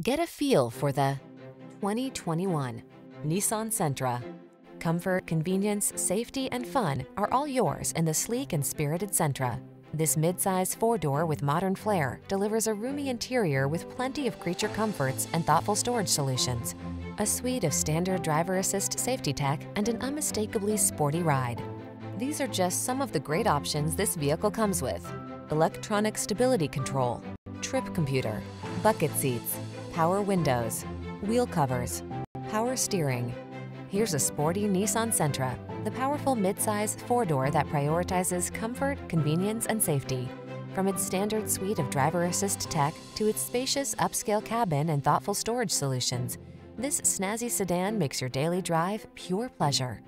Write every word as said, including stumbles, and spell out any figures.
Get a feel for the twenty twenty-one Nissan Sentra. Comfort, convenience, safety, and fun are all yours in the sleek and spirited Sentra. This midsize four-door with modern flair delivers a roomy interior with plenty of creature comforts and thoughtful storage solutions, a suite of standard driver assist safety tech, and an unmistakably sporty ride. These are just some of the great options this vehicle comes with: electronic stability control, trip computer, bucket seats, power windows, wheel covers, power steering. Here's a sporty Nissan Sentra, the powerful midsize four-door that prioritizes comfort, convenience, and safety. From its standard suite of driver assist tech to its spacious upscale cabin and thoughtful storage solutions, this snazzy sedan makes your daily drive pure pleasure.